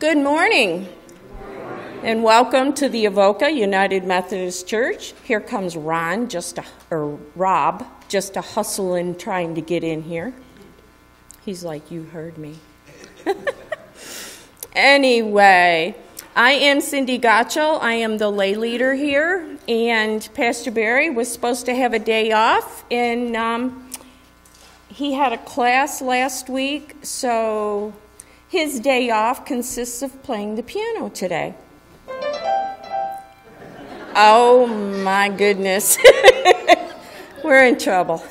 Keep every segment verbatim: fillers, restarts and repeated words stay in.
Good morning, and welcome to the Avoca United Methodist Church. Here comes Ron, just a, or Rob, just a hustling, trying to get in here. He's like, you heard me. Anyway, I am Cindy Gottschall. I am the lay leader here, and Pastor Barry was supposed to have a day off, and um, he had a class last week, so his day off consists of playing the piano today. Oh my goodness, we're in trouble.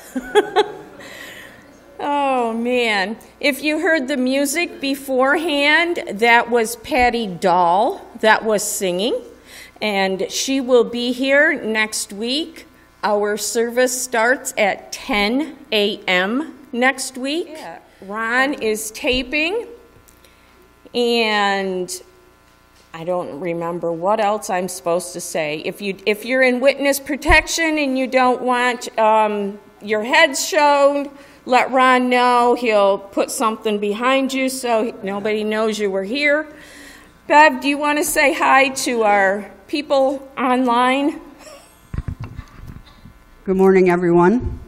Oh man, if you heard the music beforehand, that was Patty Dahl that was singing, and she will be here next week. Our service starts at ten a m next week. Yeah. Ron is taping. And I don't remember what else I'm supposed to say. If, you, if you're in witness protection and you don't want um, your head shown, let Ron know. He'll put something behind you so nobody knows you were here. Bev, do you want to say hi to our people online? Good morning, everyone.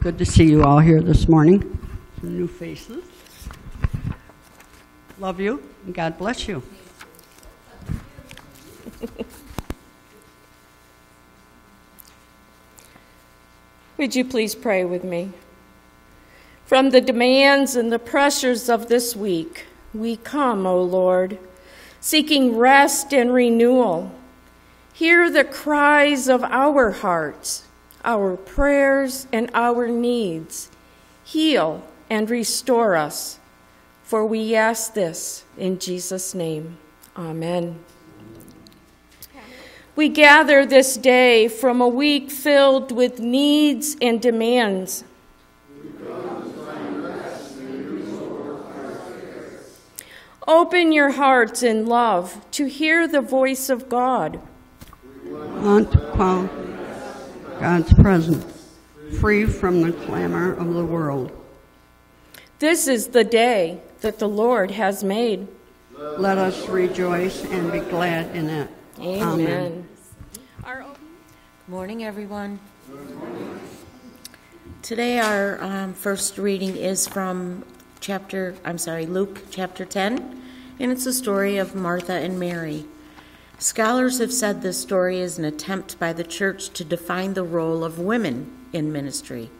Good to see you all here this morning. Some new faces. Love you, and God bless you. Would you please pray with me? From the demands and the pressures of this week, we come, O Lord, seeking rest and renewal. Hear the cries of our hearts, our prayers, and our needs. Heal and restore us. For we ask this in Jesus' name. Amen. We gather this day from a week filled with needs and demands. Open your hearts in love to hear the voice of God. We want to call God's presence, free from the clamor of the world. This is the day that the Lord has made. Let us rejoice and be glad in it. Amen. Amen. Good morning, everyone. Good morning. Today our um, first reading is from chapter, I'm sorry, Luke chapter ten, and it's the story of Martha and Mary. Scholars have said this story is an attempt by the church to define the role of women in ministry.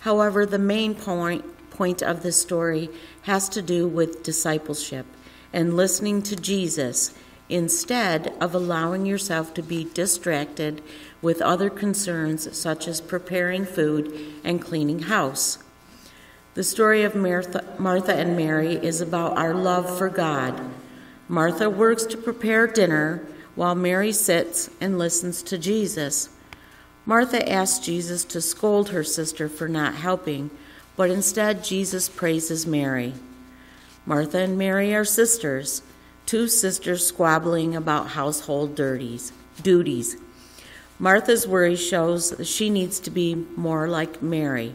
However, the main point point of this story has to do with discipleship and listening to Jesus instead of allowing yourself to be distracted with other concerns such as preparing food and cleaning house. The story of Martha, Martha and Mary is about our love for God. Martha works to prepare dinner while Mary sits and listens to Jesus. Martha asks Jesus to scold her sister for not helping, but instead, Jesus praises Mary. Martha and Mary are sisters, two sisters squabbling about household duties. duties. Martha's worry shows that she needs to be more like Mary.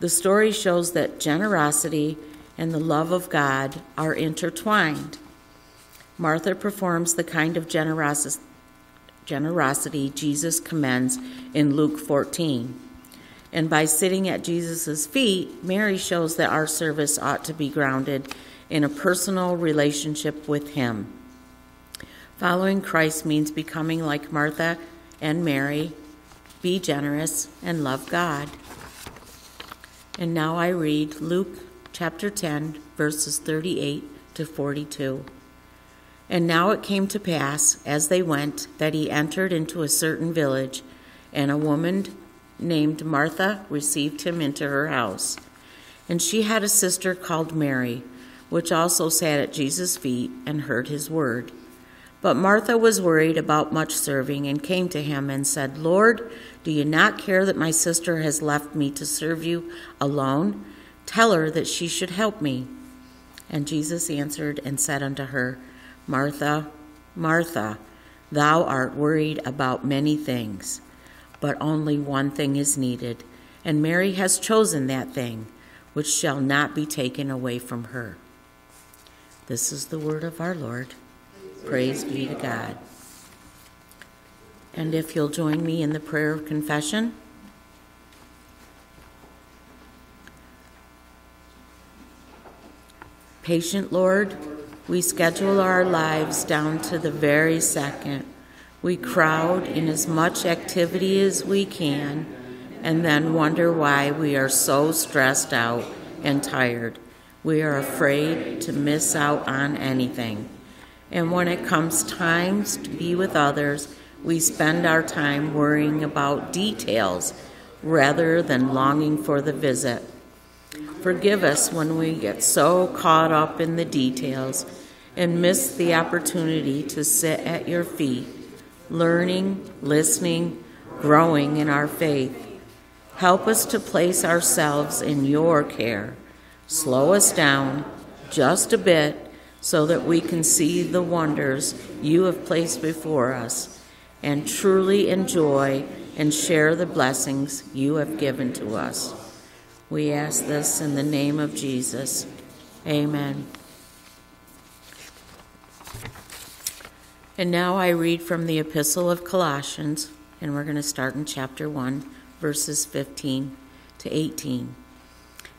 The story shows that generosity and the love of God are intertwined. Martha performs the kind of generos- generosity Jesus commends in Luke fourteen. And by sitting at Jesus' feet, Mary shows that our service ought to be grounded in a personal relationship with him. Following Christ means becoming like Martha and Mary, be generous, and love God. And now I read Luke chapter ten, verses thirty-eight to forty-two. And now it came to pass, as they went, that he entered into a certain village, and a woman named Martha received him into her house. And she had a sister called Mary, which also sat at Jesus' feet and heard his word. But Martha was worried about much serving and came to him and said, Lord, do you not care that my sister has left me to serve you alone? Tell her that she should help me. And Jesus answered and said unto her, Martha, Martha, thou art worried about many things. But only one thing is needed, and Mary has chosen that thing, which shall not be taken away from her. This is the word of our Lord. Praise be to God. And if you'll join me in the prayer of confession. Patient Lord, we schedule our lives down to the very second. We crowd in as much activity as we can and then wonder why we are so stressed out and tired. We are afraid to miss out on anything. And when it comes times to be with others, we spend our time worrying about details rather than longing for the visit. Forgive us when we get so caught up in the details and miss the opportunity to sit at your feet, learning, listening, growing in our faith. Help us to place ourselves in your care. Slow us down just a bit so that we can see the wonders you have placed before us and truly enjoy and share the blessings you have given to us. We ask this in the name of Jesus. Amen. And now I read from the Epistle of Colossians, and we're going to start in chapter one, verses fifteen to eighteen.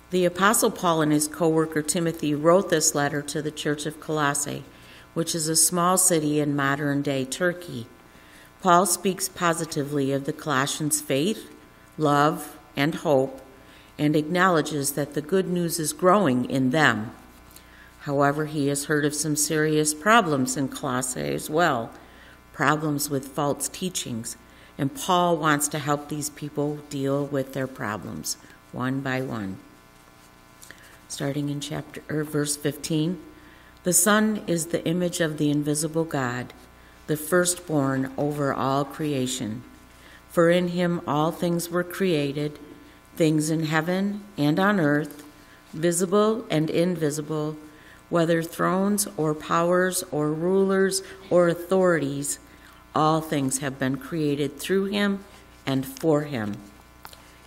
The Apostle Paul and his co-worker Timothy wrote this letter to the Church of Colossae, which is a small city in modern-day Turkey. Paul speaks positively of the Colossians' faith, love, and hope, and acknowledges that the good news is growing in them. However, he has heard of some serious problems in Colossae as well, problems with false teachings, and Paul wants to help these people deal with their problems one by one. Starting in chapter or verse fifteen, the Son is the image of the invisible God, the firstborn over all creation. For in him all things were created, things in heaven and on earth, visible and invisible, whether thrones or powers or rulers or authorities, all things have been created through him and for him.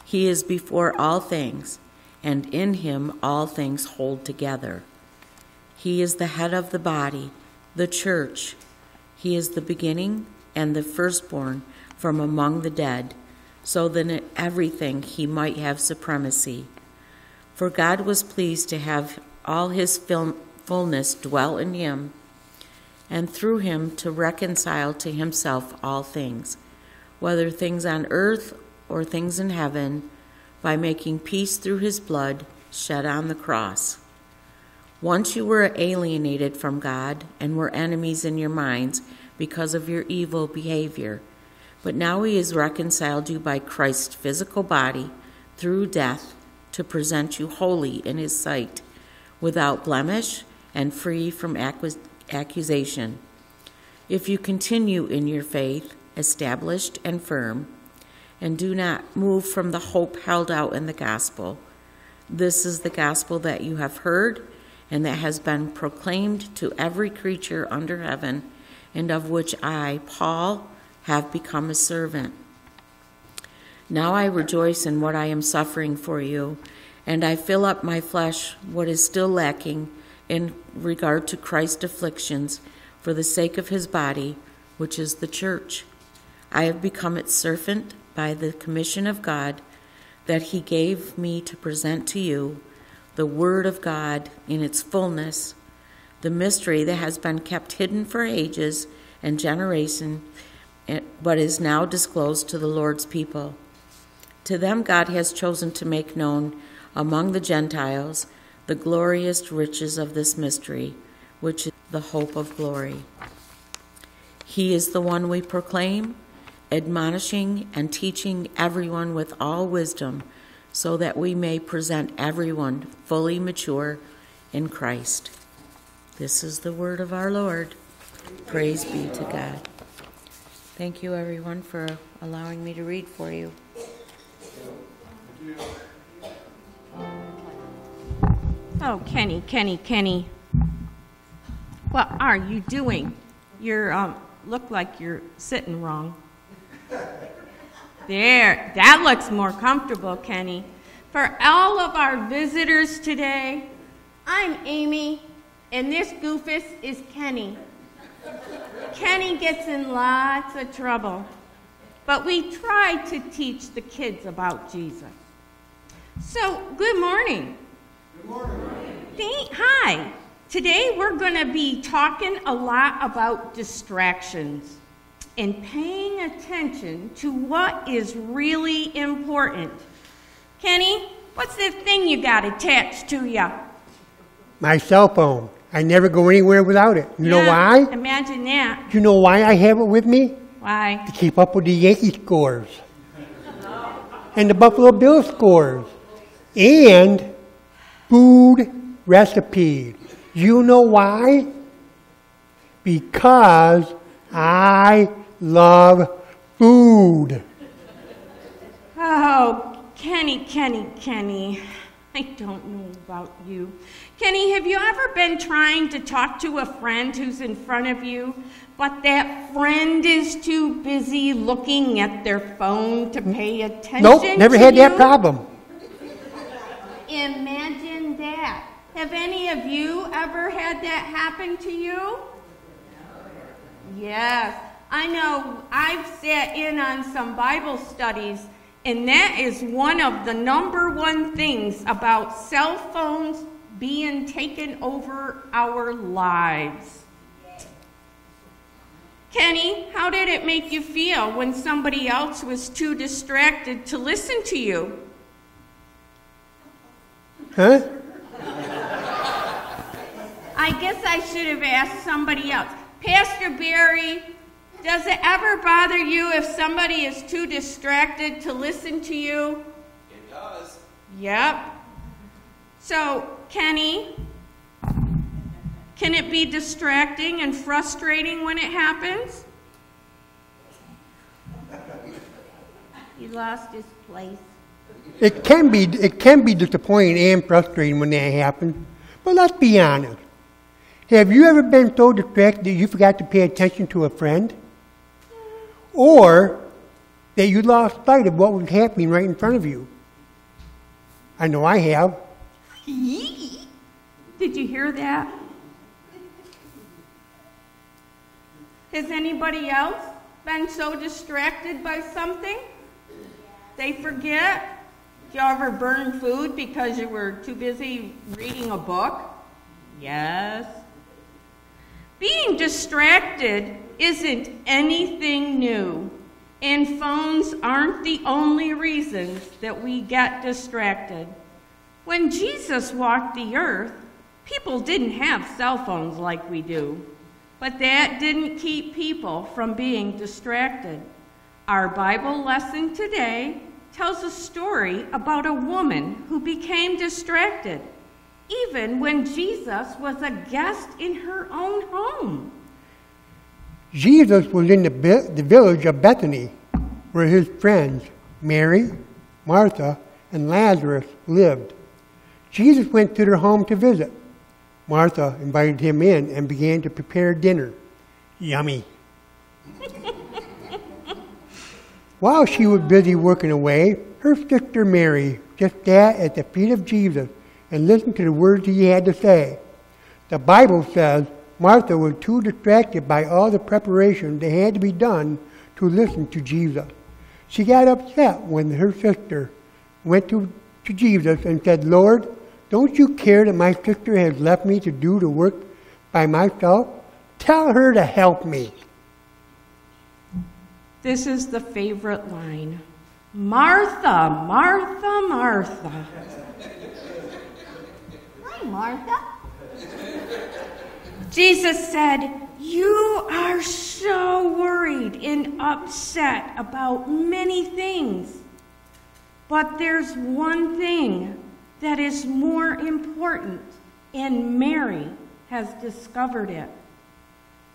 He is before all things, and in him all things hold together. He is the head of the body, the church. He is the beginning and the firstborn from among the dead, so that in everything he might have supremacy. For God was pleased to have all his fullness dwell in him, and through him to reconcile to himself all things, whether things on earth or things in heaven, by making peace through his blood shed on the cross. Once you were alienated from God and were enemies in your minds because of your evil behavior, but now he has reconciled you by Christ's physical body through death to present you holy in his sight, without blemish and free from accusation. If you continue in your faith, established and firm, and do not move from the hope held out in the gospel. This is the gospel that you have heard and that has been proclaimed to every creature under heaven, and of which I, Paul, have become a servant. Now I rejoice in what I am suffering for you, and I fill up my flesh what is still lacking in regard to Christ's afflictions for the sake of his body, which is the church. I have become its servant by the commission of God that he gave me to present to you the word of God in its fullness, the mystery that has been kept hidden for ages and generations, but is now disclosed to the Lord's people. To them God has chosen to make known among the Gentiles the glorious riches of this mystery, which is the hope of glory. He is the one we proclaim, admonishing and teaching everyone with all wisdom, so that we may present everyone fully mature in Christ. This is the word of our Lord. Praise be to God. Thank you, everyone, for allowing me to read for you. Oh, Kenny, Kenny, Kenny. What are you doing? You um, look like you're sitting wrong. There, that looks more comfortable, Kenny. For all of our visitors today, I'm Amy, And this goofus is Kenny. Kenny gets in lots of trouble, but we try to teach the kids about Jesus. So, good morning. Good morning. Hi. Today we're going to be talking a lot about distractions and paying attention to what is really important. Kenny, what's the thing you got attached to you? My cell phone. I never go anywhere without it. You yeah, know why? Imagine that. You know why I have it with me? Why? To keep up with the Yankee scores. And the Buffalo Bills scores. And food recipes. You know why? Because I love food. Oh, Kenny, Kenny, Kenny. I don't know about you. Kenny, have you ever been trying to talk to a friend who's in front of you, but that friend is too busy looking at their phone to pay attention to you? Nope, never had that problem. Imagine that. Have any of you ever had that happen to you? Yes. I know I've sat in on some Bible studies, and that is one of the number one things about cell phones being taken over our lives. Kenny, how did it make you feel when somebody else was too distracted to listen to you? Huh? I guess I should have asked somebody else. Pastor Barry, does it ever bother you if somebody is too distracted to listen to you? It does. Yep. So, Kenny, can it be distracting and frustrating when it happens? He lost his place. It can be, it can be disappointing and frustrating when that happens, but let's be honest. Have you ever been so distracted that you forgot to pay attention to a friend? Or that you lost sight of what was happening right in front of you? I know I have. Yee. Did you hear that? Has anybody else been so distracted by something? They forget? Did you ever burn food because you were too busy reading a book? Yes. Being distracted isn't anything new, and phones aren't the only reasons that we get distracted. When Jesus walked the earth, people didn't have cell phones like we do, but that didn't keep people from being distracted. Our Bible lesson today tells a story about a woman who became distracted, even when Jesus was a guest in her own home. Jesus was in the, the village of Bethany, where his friends Mary, Martha, and Lazarus lived. Jesus went to their home to visit. Martha invited him in and began to prepare dinner. Yummy. While she was busy working away, her sister Mary just sat at the feet of Jesus and listened to the words he had to say. The Bible says, Martha was too distracted by all the preparation that had to be done to listen to Jesus. She got upset when her sister went to, to Jesus and said, Lord, don't you care that my sister has left me to do the work by myself? Tell her to help me. This is the favorite line. Martha, Martha, Martha. Hi, Martha. Jesus said, you are so worried and upset about many things, but there's one thing that is more important, and Mary has discovered it.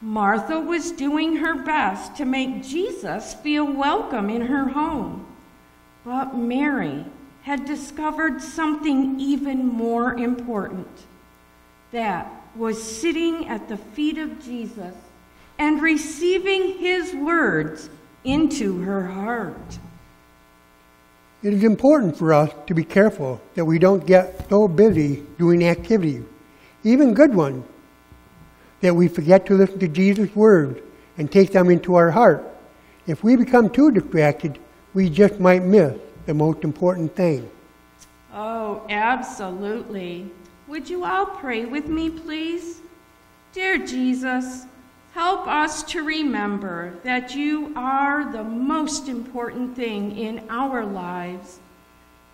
Martha was doing her best to make Jesus feel welcome in her home, but Mary had discovered something even more important. That was sitting at the feet of Jesus and receiving his words into her heart. It is important for us to be careful that we don't get so busy doing activities, even good ones, that we forget to listen to Jesus' words and take them into our heart. If we become too distracted, we just might miss the most important thing. Oh, absolutely. Would you all pray with me, please? Dear Jesus, help us to remember that you are the most important thing in our lives.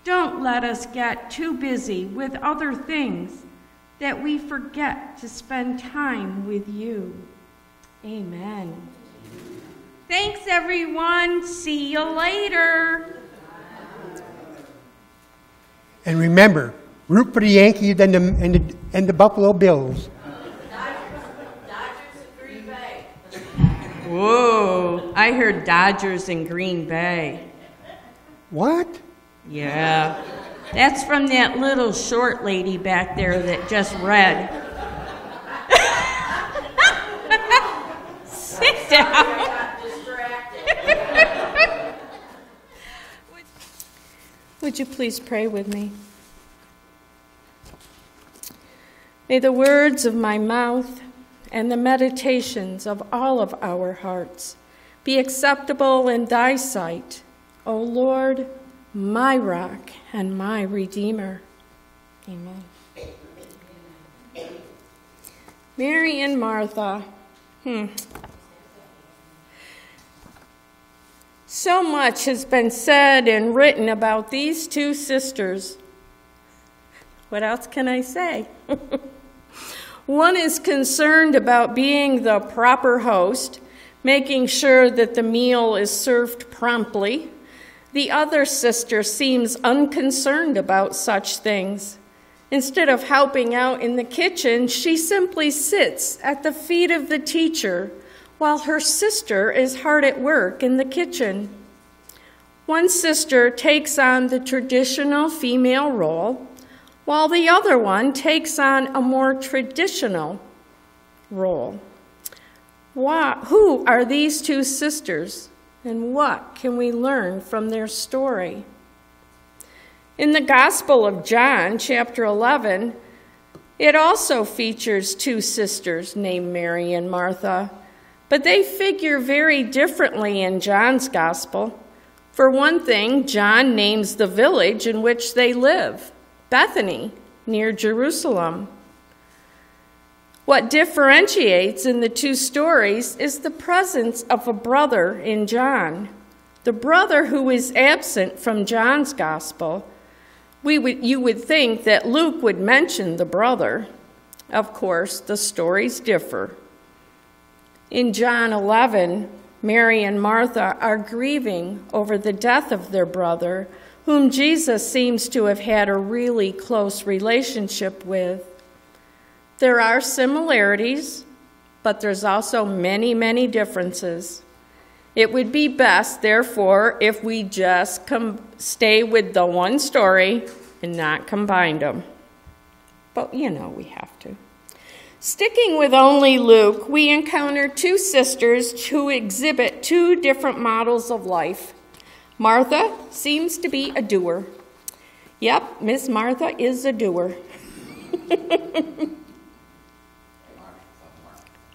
Don't let us get too busy with other things that we forget to spend time with you. Amen. Thanks, everyone. See you later. And remember, root for the Yankees and the, and the, and the Buffalo Bills. Dodgers and Green Bay. Whoa, I heard Dodgers and Green Bay. What? Yeah, that's from that little short lady back there that just read. Sit down. Would you please pray with me? May the words of my mouth and the meditations of all of our hearts be acceptable in thy sight, O Lord, my rock and my redeemer. Amen. Mary and Martha. Hmm. So much has been said and written about these two sisters. What else can I say? One is concerned about being the proper host, making sure that the meal is served promptly. The other sister seems unconcerned about such things. Instead of helping out in the kitchen, she simply sits at the feet of the teacher while her sister is hard at work in the kitchen. One sister takes on the traditional female role, while the other one takes on a more traditional role. Why, who are these two sisters? And what can we learn from their story? In the Gospel of John, chapter eleven, it also features two sisters named Mary and Martha, but they figure very differently in John's Gospel. For one thing, John names the village in which they live, Bethany, near Jerusalem. What differentiates in the two stories is the presence of a brother in John, the brother who is absent from John's Gospel. We would, you would think that Luke would mention the brother. Of course, the stories differ. In John eleven, Mary and Martha are grieving over the death of their brother, whom Jesus seems to have had a really close relationship with. There are similarities, but there's also many, many differences. It would be best, therefore, if we just com stay with the one story and not combine them. But, you know, we have to. Sticking with only Luke, we encounter two sisters who exhibit two different models of life. Martha seems to be a doer. Yep, Miss Martha is a doer.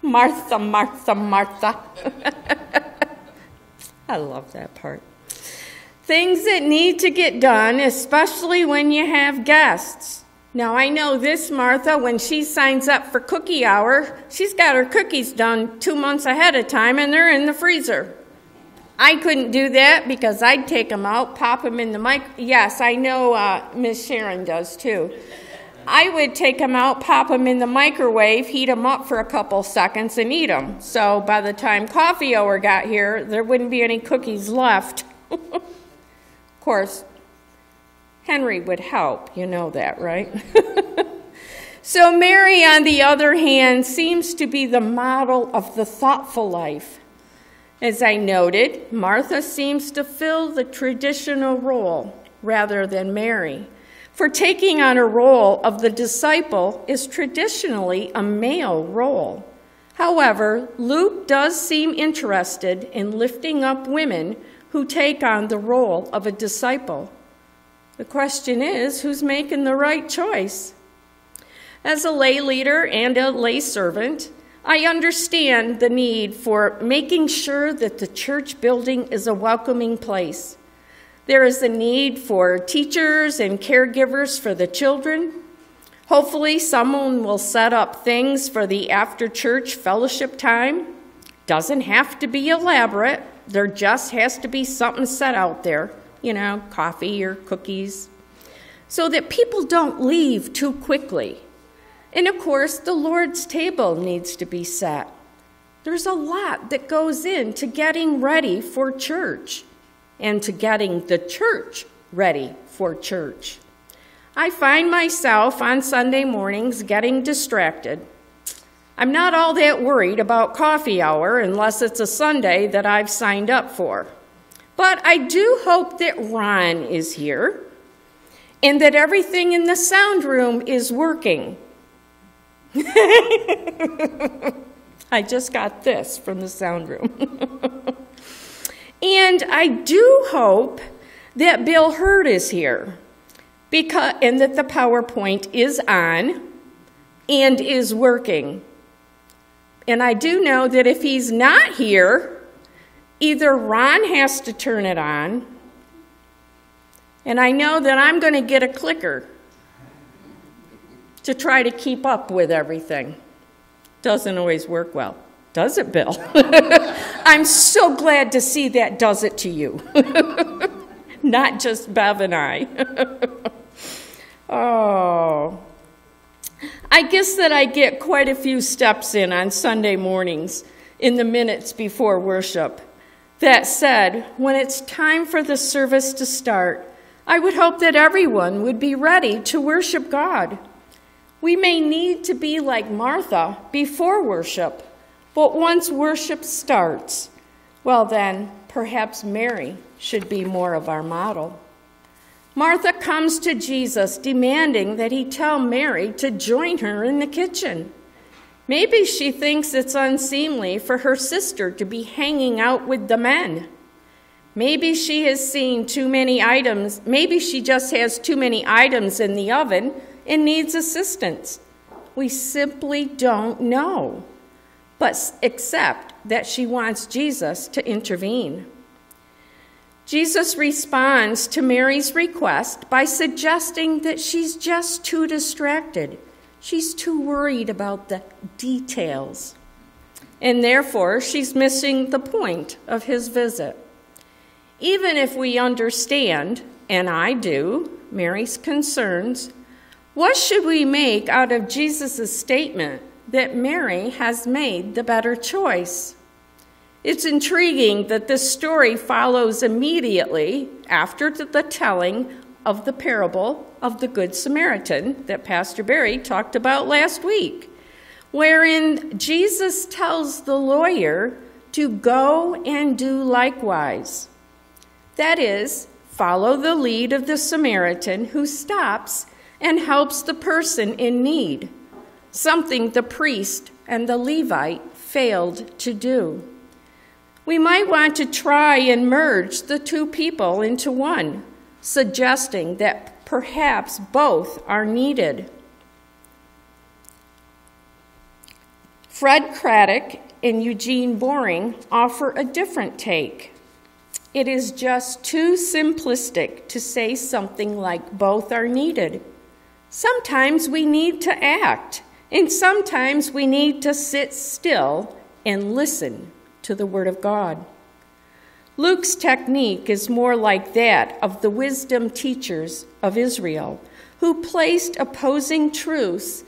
Martha, Martha, Martha. I love that part. Things that need to get done, especially when you have guests. Now, I know this Martha, when she signs up for cookie hour, she's got her cookies done two months ahead of time, and they're in the freezer. I couldn't do that because I'd take them out, pop them in the mic. Yes, I know uh, Miss Sharon does, too. I would take them out, pop them in the microwave, heat them up for a couple seconds, and eat them. So by the time coffee hour got here, there wouldn't be any cookies left. Of course, Henry would help. You know that, right? So Mary, on the other hand, seems to be the model of the thoughtful life. As I noted, Martha seems to fill the traditional role rather than Mary. For taking on a role of the disciple is traditionally a male role. However, Luke does seem interested in lifting up women who take on the role of a disciple. The question is, who's making the right choice? As a lay leader and a lay servant, I understand the need for making sure that the church building is a welcoming place. There is a need for teachers and caregivers for the children. Hopefully someone will set up things for the after-church fellowship time. Doesn't have to be elaborate. There just has to be something set out there, you know, coffee or cookies, so that people don't leave too quickly. And of course, the Lord's table needs to be set. There's a lot that goes into getting ready for church and to getting the church ready for church. I find myself on Sunday mornings getting distracted. I'm not all that worried about coffee hour unless it's a Sunday that I've signed up for. But I do hope that Ron is here and that everything in the sound room is working. I just got this from the sound room. And I do hope that Bill Hurd is here because, and that the PowerPoint is on and is working. And I do know that if he's not here, either Ron has to turn it on, and I know that I'm going to get a clicker to try to keep up with everything. Doesn't always work well, does it, Bill? I'm so glad to see that does it to you. Not just Bev and I. Oh. I guess that I get quite a few steps in on Sunday mornings in the minutes before worship. That said, when it's time for the service to start, I would hope that everyone would be ready to worship God. We may need to be like Martha before worship, but once worship starts, well then, perhaps Mary should be more of our model. Martha comes to Jesus demanding that he tell Mary to join her in the kitchen. Maybe she thinks it's unseemly for her sister to be hanging out with the men. Maybe she has seen too many items. Maybe she just has too many items in the oven and needs assistance. We simply don't know, but except that she wants Jesus to intervene. Jesus responds to Mary's request by suggesting that she's just too distracted. She's too worried about the details. And therefore, she's missing the point of his visit. Even if we understand, and I do, Mary's concerns, what should we make out of Jesus' statement that Mary has made the better choice? It's intriguing that this story follows immediately after the telling of the parable of the Good Samaritan that Pastor Barry talked about last week, wherein Jesus tells the lawyer to go and do likewise. That is, follow the lead of the Samaritan who stops and helps the person in need, something the priest and the Levite failed to do. We might want to try and merge the two people into one, suggesting that perhaps both are needed. Fred Craddock and Eugene Boring offer a different take. It is just too simplistic to say something like both are needed. Sometimes we need to act, and sometimes we need to sit still and listen to the Word of God. Luke's technique is more like that of the wisdom teachers of Israel, who placed opposing truths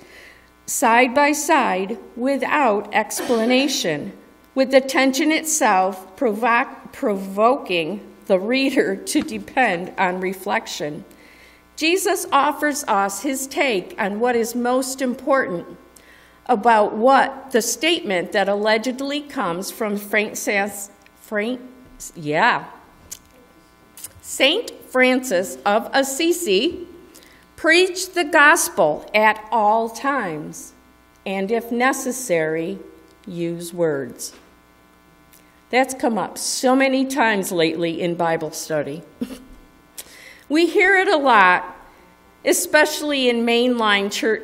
side by side without explanation, with the tension itself provo- provoking the reader to depend on reflection. Jesus offers us his take on what is most important about what the statement that allegedly comes from Frank Sass, Frank, yeah, Saint Francis of Assisi, preach the gospel at all times, and if necessary, use words. That's come up so many times lately in Bible study. We hear it a lot, especially in mainline church,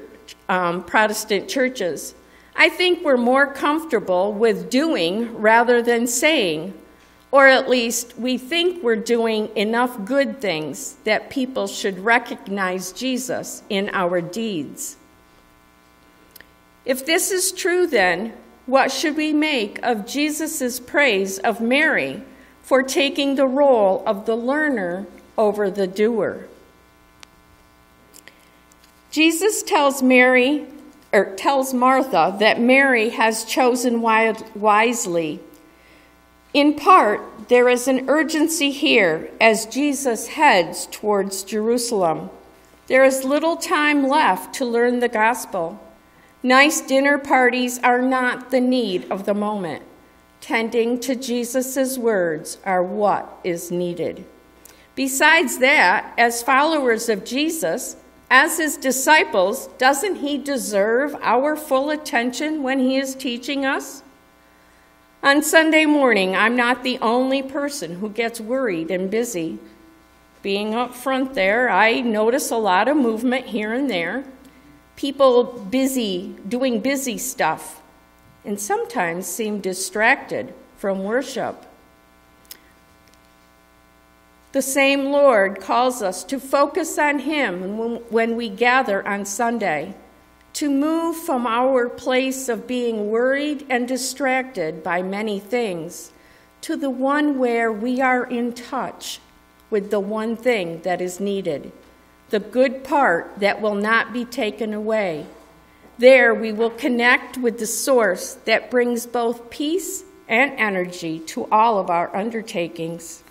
Um, Protestant churches, I think we're more comfortable with doing rather than saying, or at least we think we're doing enough good things that people should recognize Jesus in our deeds. If this is true, then, what should we make of Jesus' praise of Mary for taking the role of the learner over the doer? Jesus tells Mary, or tells Martha, that Mary has chosen wisely. In part, there is an urgency here as Jesus heads towards Jerusalem. There is little time left to learn the gospel. Nice dinner parties are not the need of the moment. Tending to Jesus' words are what is needed. Besides that, as followers of Jesus, as his disciples, doesn't he deserve our full attention when he is teaching us? On Sunday morning, I'm not the only person who gets worried and busy. Being up front there, I notice a lot of movement here and there. People busy, doing busy stuff, and sometimes seem distracted from worship. The same Lord calls us to focus on him when we gather on Sunday, to move from our place of being worried and distracted by many things to the one where we are in touch with the one thing that is needed, the good part that will not be taken away. There we will connect with the source that brings both peace and energy to all of our undertakings.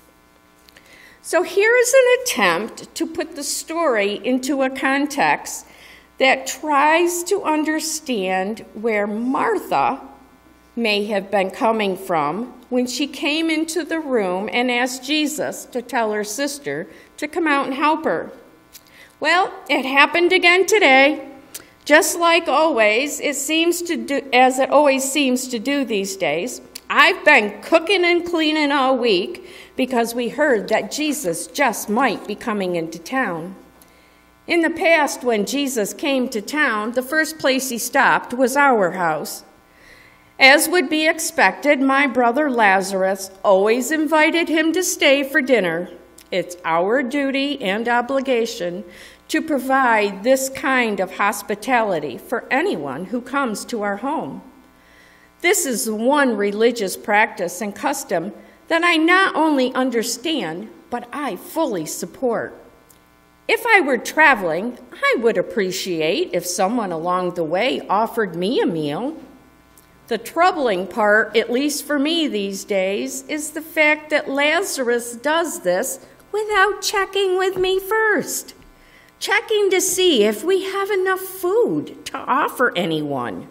So here is an attempt to put the story into a context that tries to understand where Martha may have been coming from when she came into the room and asked Jesus to tell her sister to come out and help her. Well, it happened again today. Just like always, it seems to do, as it always seems to do these days, I've been cooking and cleaning all week because we heard that Jesus just might be coming into town. In the past, when Jesus came to town, the first place he stopped was our house. As would be expected, my brother Lazarus always invited him to stay for dinner. It's our duty and obligation to provide this kind of hospitality for anyone who comes to our home. This is one religious practice and custom that I not only understand, but I fully support. If I were traveling, I would appreciate if someone along the way offered me a meal. The troubling part, at least for me these days, is the fact that Lazarus does this without checking with me first, checking to see if we have enough food to offer anyone.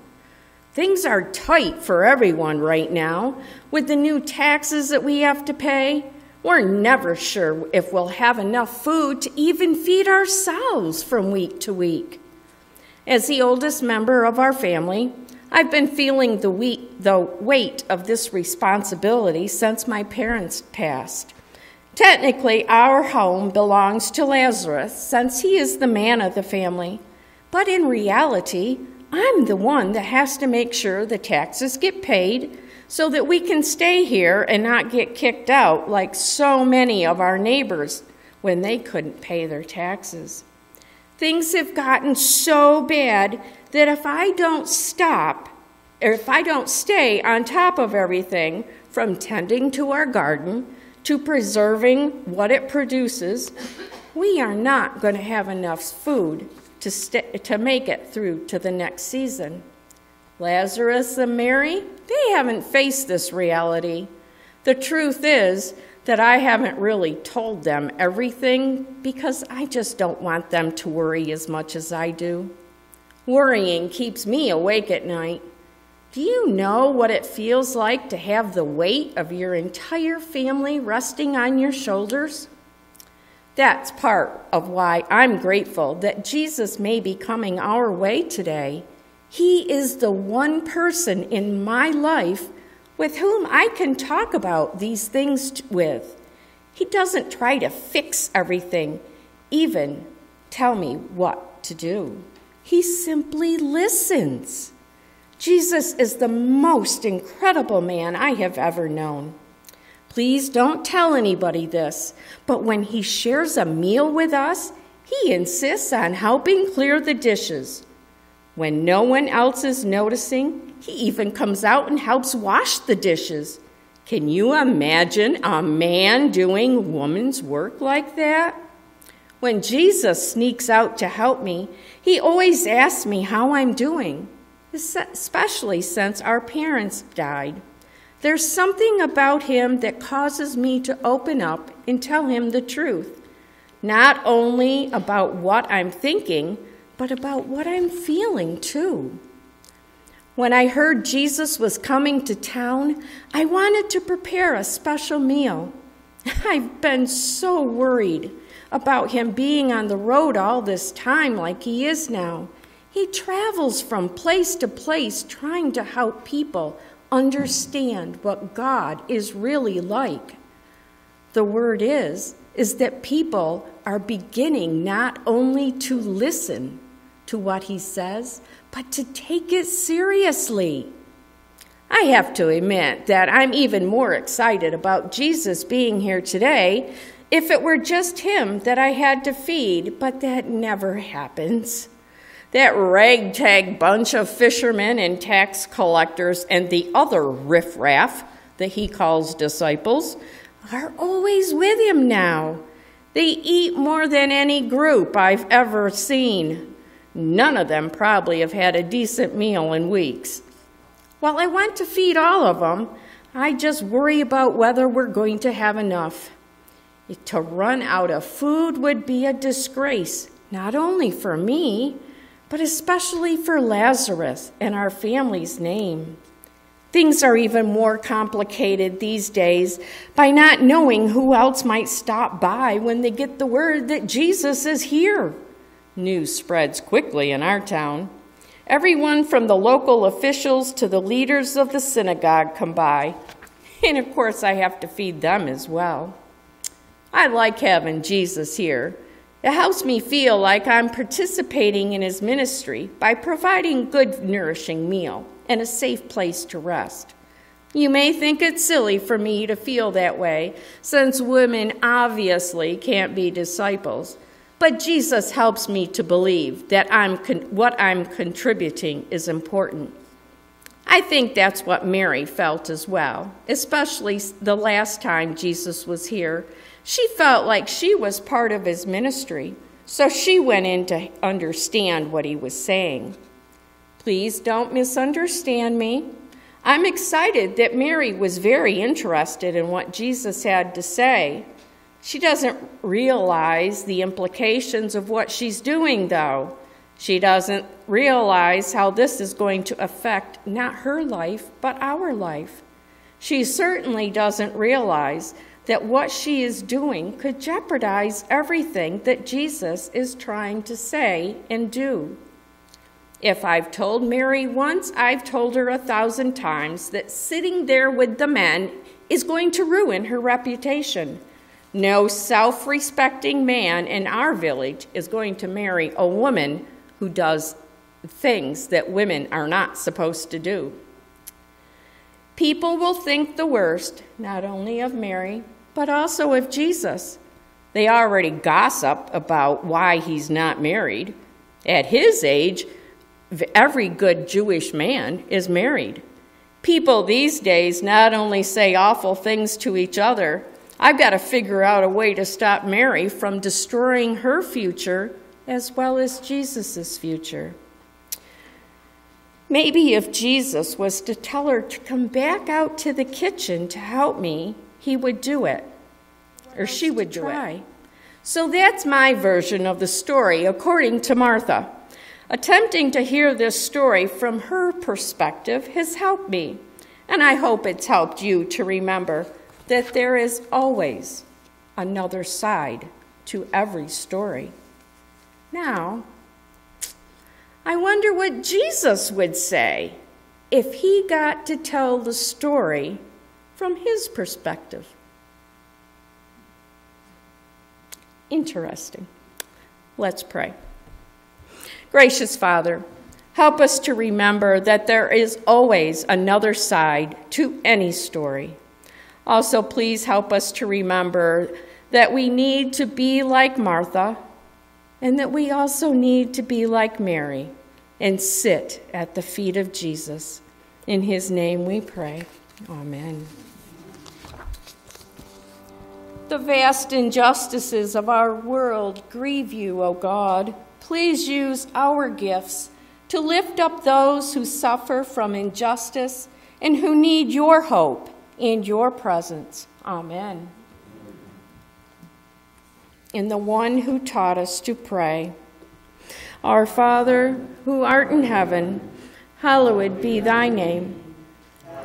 Things are tight for everyone right now. With the new taxes that we have to pay, we're never sure if we'll have enough food to even feed ourselves from week to week. As the oldest member of our family, I've been feeling the weight of this responsibility since my parents passed. Technically, our home belongs to Lazarus since he is the man of the family. But in reality, I'm the one that has to make sure the taxes get paid so that we can stay here and not get kicked out like so many of our neighbors when they couldn't pay their taxes. Things have gotten so bad that if I don't stop, or if I don't stay on top of everything, from tending to our garden to preserving what it produces, we are not going to have enough food to, st to make it through to the next season. Lazarus and Mary, they haven't faced this reality. The truth is that I haven't really told them everything because I just don't want them to worry as much as I do. Worrying keeps me awake at night. Do you know what it feels like to have the weight of your entire family resting on your shoulders? That's part of why I'm grateful that Jesus may be coming our way today. He is the one person in my life with whom I can talk about these things with. He doesn't try to fix everything, even tell me what to do. He simply listens. Jesus is the most incredible man I have ever known. Please don't tell anybody this, but when he shares a meal with us, he insists on helping clear the dishes. When no one else is noticing, he even comes out and helps wash the dishes. Can you imagine a man doing woman's work like that? When Jesus sneaks out to help me, he always asks me how I'm doing, especially since our parents died. There's something about him that causes me to open up and tell him the truth, not only about what I'm thinking, but about what I'm feeling too. When I heard Jesus was coming to town, I wanted to prepare a special meal. I've been so worried about him being on the road all this time like he is now. He travels from place to place trying to help people understand what God is really like. The word is, is that people are beginning not only to listen to what he says, but to take it seriously. I have to admit that I'm even more excited about Jesus being here today if it were just him that I had to feed, but that never happens. That ragtag bunch of fishermen and tax collectors and the other riffraff that he calls disciples are always with him now. They eat more than any group I've ever seen. None of them probably have had a decent meal in weeks. While I want to feed all of them, I just worry about whether we're going to have enough. To run out of food would be a disgrace, not only for me, but especially for Lazarus and our family's name. Things are even more complicated these days by not knowing who else might stop by when they get the word that Jesus is here. News spreads quickly in our town. Everyone from the local officials to the leaders of the synagogue come by. And of course, I have to feed them as well. I like having Jesus here. It helps me feel like I'm participating in his ministry by providing good, nourishing meal and a safe place to rest. You may think it's silly for me to feel that way, since women obviously can't be disciples, but Jesus helps me to believe that I'm con- what I'm contributing is important. I think that's what Mary felt as well, especially the last time Jesus was here. She felt like she was part of his ministry, so she went in to understand what he was saying. Please don't misunderstand me. I'm excited that Mary was very interested in what Jesus had to say. She doesn't realize the implications of what she's doing, though. She doesn't realize how this is going to affect not her life, but our life. She certainly doesn't realize that what she is doing could jeopardize everything that Jesus is trying to say and do. If I've told Mary once, I've told her a thousand times that sitting there with the men is going to ruin her reputation. No self-respecting man in our village is going to marry a woman who does things that women are not supposed to do. People will think the worst, not only of Mary, but also of Jesus. They already gossip about why he's not married. At his age, every good Jewish man is married. People these days not only say awful things to each other, I've got to figure out a way to stop Mary from destroying her future as well as Jesus's future. Maybe if Jesus was to tell her to come back out to the kitchen to help me, he would do it, or she would do it. So that's my version of the story, according to Martha. Attempting to hear this story from her perspective has helped me, and I hope it's helped you to remember that there is always another side to every story. Now, I wonder what Jesus would say if he got to tell the story from his perspective. Interesting. Let's pray. Gracious Father, Help us to remember that there is always another side to any story. Also, please help us to remember that we need to be like Martha and that we also need to be like Mary and sit at the feet of Jesus. In his name we pray. Amen. The vast injustices of our world grieve you, O God. Please use our gifts to lift up those who suffer from injustice and who need your hope and your presence. Amen. In the one who taught us to pray. Our Father, who art in heaven, hallowed be thy name.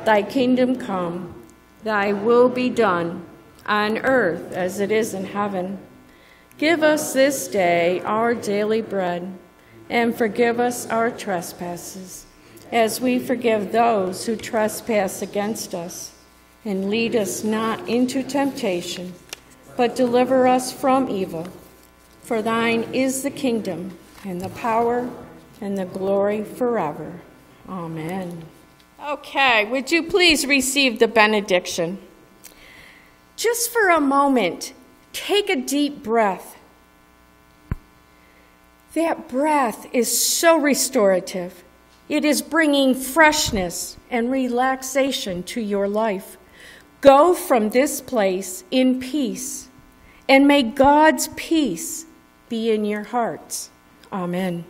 Thy kingdom come, thy will be done, on earth as it is in heaven. Give us this day our daily bread, and forgive us our trespasses, as we forgive those who trespass against us. And lead us not into temptation, but deliver us from evil. For thine is the kingdom, and the power, and the glory forever. Amen. Okay, would you please receive the benediction? Just for a moment, take a deep breath. That breath is so restorative. It is bringing freshness and relaxation to your life. Go from this place in peace, and may God's peace be in your hearts. Amen.